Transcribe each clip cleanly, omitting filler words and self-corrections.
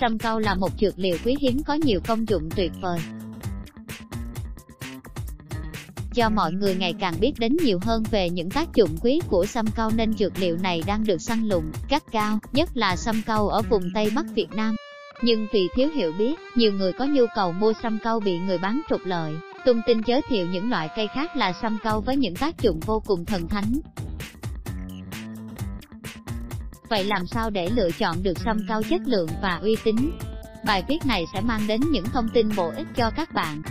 Sâm câu là một dược liệu quý hiếm có nhiều công dụng tuyệt vời. Do mọi người ngày càng biết đến nhiều hơn về những tác dụng quý của sâm cau nên dược liệu này đang được săn lùng, gắt cao, nhất là sâm cau ở vùng Tây Bắc Việt Nam. Nhưng vì thiếu hiểu biết, nhiều người có nhu cầu mua sâm cau bị người bán trục lợi, tung tin giới thiệu những loại cây khác là sâm cau với những tác dụng vô cùng thần thánh. Vậy làm sao để lựa chọn được sâm cau chất lượng và uy tín? Bài viết này sẽ mang đến những thông tin bổ ích cho các bạn.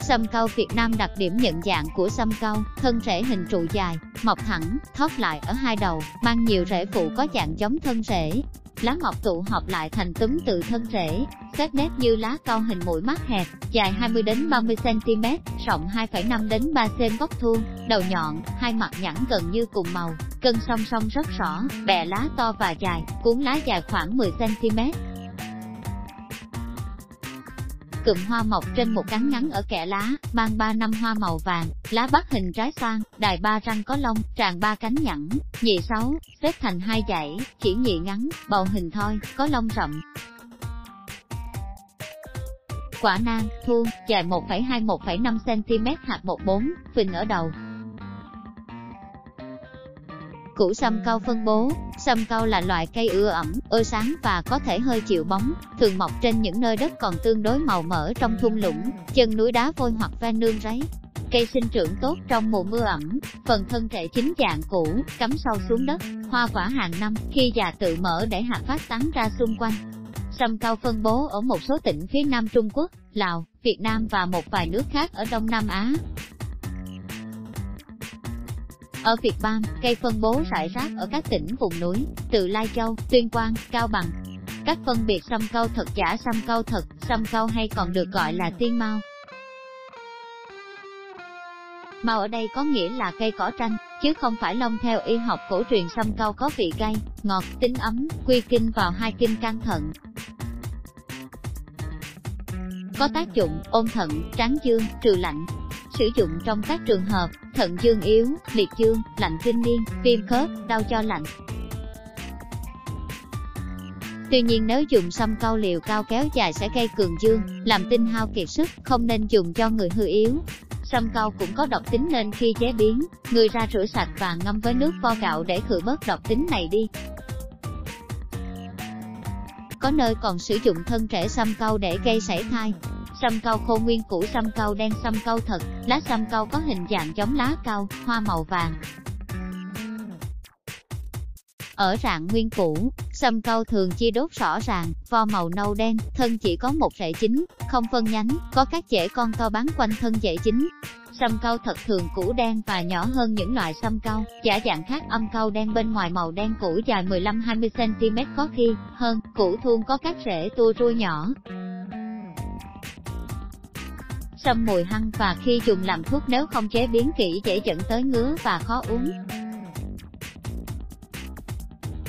Sâm cau Việt Nam. Đặc điểm nhận dạng của sâm cau: thân rễ hình trụ dài, mọc thẳng, thóp lại ở hai đầu, mang nhiều rễ phụ có dạng giống thân rễ. Lá mọc tụ họp lại thành túm từ thân rễ, các nếp như lá cau hình mũi mắt hẹp, dài 20–30 cm, rộng 2,5–3 cm, gốc thuôn, đầu nhọn, hai mặt nhẵn gần như cùng màu, cân song song rất rõ, bẹ lá to và dài, cuốn lá dài khoảng 10 cm. Cụm hoa mọc trên một cánh ngắn ở kẽ lá, mang 3 hoa màu vàng, lá bắt hình trái xoan, đài 3 răng có lông, tràn 3 cánh nhẵn, nhị 6, xếp thành 2 dãy, chỉ nhị ngắn, bầu hình thoi, có lông rậm. Quả nang, thuôn, dài 1,2–1,5 cm, hạt 1–4, phình ở đầu. Củ sâm cau. Phân bố: sâm cau là loại cây ưa ẩm, ưa sáng và có thể hơi chịu bóng, thường mọc trên những nơi đất còn tương đối màu mỡ trong thung lũng, chân núi đá vôi hoặc ven nương ráy. Cây sinh trưởng tốt trong mùa mưa ẩm, phần thân rễ chính dạng cũ, cắm sâu xuống đất, hoa quả hàng năm, khi già tự mở để hạt phát tán ra xung quanh. Sâm cau phân bố ở một số tỉnh phía Nam Trung Quốc, Lào, Việt Nam và một vài nước khác ở Đông Nam Á. Ở Việt Nam, cây phân bố rải rác ở các tỉnh vùng núi, từ Lai Châu, Tuyên Quang, Cao Bằng. Cách phân biệt sâm cau thật giả: sâm cau thật, sâm cau hay còn được gọi là tiên mao. Mao ở đây có nghĩa là cây cỏ tranh, chứ không phải lông. Theo y học cổ truyền, sâm cau có vị cay, ngọt, tính ấm, quy kinh vào 2 kinh can thận. Có tác dụng ôn thận, tráng dương, trừ lạnh. Sử dụng trong các trường hợp thận dương yếu, liệt dương, lạnh kinh niên, viêm khớp, đau cho lạnh. Tuy nhiên, nếu dùng sâm cau liều cao kéo dài sẽ gây cường dương, làm tinh hao kiệt sức, không nên dùng cho người hư yếu. Sâm cau cũng có độc tính nên khi chế biến, người ra rửa sạch và ngâm với nước vo gạo để khử bớt độc tính này đi. Có nơi còn sử dụng thân rễ sâm cau để gây sảy thai. Sâm cau khô nguyên. Củ sâm cau đen. Sâm cau thật, lá sâm cau có hình dạng giống lá cau, hoa màu vàng. Ở rạng nguyên củ, sâm cau thường chia đốt rõ ràng, vo màu nâu đen, thân chỉ có một rễ chính, không phân nhánh, có các rễ con to bám quanh thân rễ chính. Sâm cau thật thường củ đen và nhỏ hơn những loại sâm cau giả dạng khác. Âm cau đen bên ngoài màu đen, củ dài 15–20 cm, có khi hơn. Củ thuôn có các rễ tua rua nhỏ. Sâm mùi hăng và khi dùng làm thuốc nếu không chế biến kỹ dễ dẫn tới ngứa và khó uống.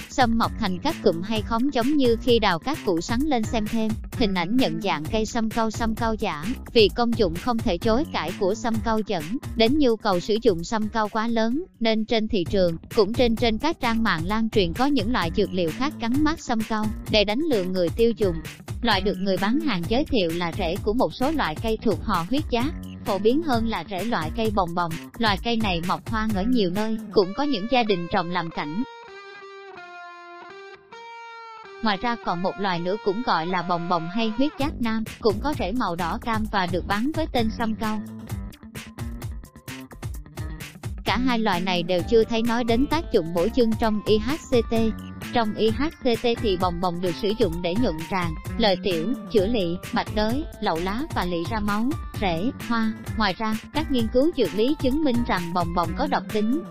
Sâm mọc thành các cụm hay khóm giống như khi đào các củ sắn lên. Xem thêm hình ảnh nhận dạng cây sâm cau. Sâm cau giả: vì công dụng không thể chối cãi của sâm cau dẫn đến nhu cầu sử dụng sâm cau quá lớn, nên trên thị trường cũng trên các trang mạng lan truyền có những loại dược liệu khác gắn mác sâm cau để đánh lừa người tiêu dùng. Loại được người bán hàng giới thiệu là rễ của một số loại cây thuộc họ huyết giác, phổ biến hơn là rễ loại cây bồng bồng. Loại cây này mọc hoang ở nhiều nơi, cũng có những gia đình trồng làm cảnh. Ngoài ra còn một loài nữa cũng gọi là bồng bồng hay huyết giác nam, cũng có rễ màu đỏ cam và được bán với tên sâm cau. Cả hai loài này đều chưa thấy nói đến tác dụng bổ dương trong IHCT. Trong IHCT thì bồng bồng được sử dụng để nhuận tràng, lợi tiểu, chữa lị, bạch đới, lậu lá và lị ra máu, rễ, hoa. Ngoài ra, các nghiên cứu dược lý chứng minh rằng bồng bồng có độc tính.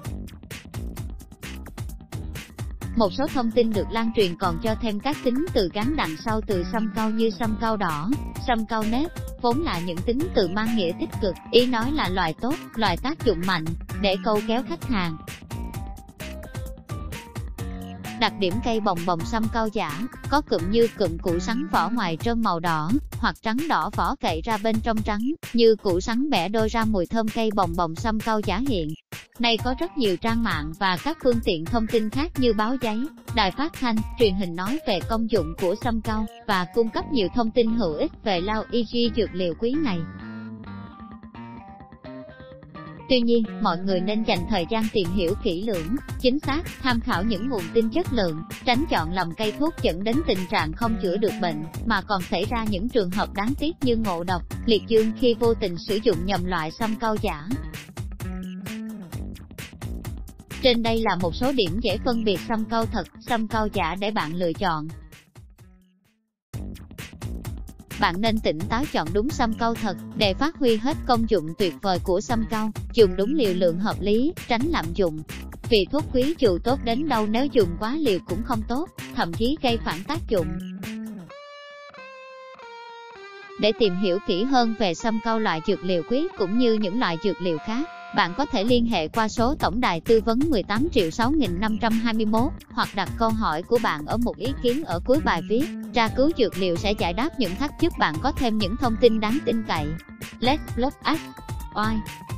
Một số thông tin được lan truyền còn cho thêm các tính từ gắn đằng sau từ sâm cau như sâm cau đỏ, sâm cau nếp, vốn là những tính từ mang nghĩa tích cực, ý nói là loại tốt, loại tác dụng mạnh, để câu kéo khách hàng. Đặc điểm cây bồng bồng. Sâm cau giả có cụm như cụm củ sắn, vỏ ngoài trơm màu đỏ hoặc trắng đỏ, vỏ cậy ra bên trong trắng như củ sắn, bẻ đôi ra, mùi thơm. Cây bồng bồng. Sâm cau giả hiện Nay có rất nhiều trang mạng và các phương tiện thông tin khác như báo giấy, đài phát thanh, truyền hình nói về công dụng của sâm cau và cung cấp nhiều thông tin hữu ích về Lao Ig dược liệu quý này. Tuy nhiên, mọi người nên dành thời gian tìm hiểu kỹ lưỡng, chính xác, tham khảo những nguồn tin chất lượng, tránh chọn lầm cây thuốc dẫn đến tình trạng không chữa được bệnh, mà còn xảy ra những trường hợp đáng tiếc như ngộ độc, liệt dương khi vô tình sử dụng nhầm loại sâm cau giả. Trên đây là một số điểm dễ phân biệt sâm cau thật, sâm cau giả để bạn lựa chọn. Bạn nên tỉnh táo chọn đúng sâm cau thật để phát huy hết công dụng tuyệt vời của sâm cau, dùng đúng liều lượng hợp lý, tránh lạm dụng. Vì thuốc quý dù tốt đến đâu nếu dùng quá liều cũng không tốt, thậm chí gây phản tác dụng. Để tìm hiểu kỹ hơn về sâm cau, loại dược liệu quý cũng như những loại dược liệu khác, bạn có thể liên hệ qua số tổng đài tư vấn 18.6521 hoặc đặt câu hỏi của bạn ở mục ý kiến ở cuối bài viết. Tra cứu dược liệu sẽ giải đáp những thắc mắc, giúp bạn có thêm những thông tin đáng tin cậy. Let's Blog Us.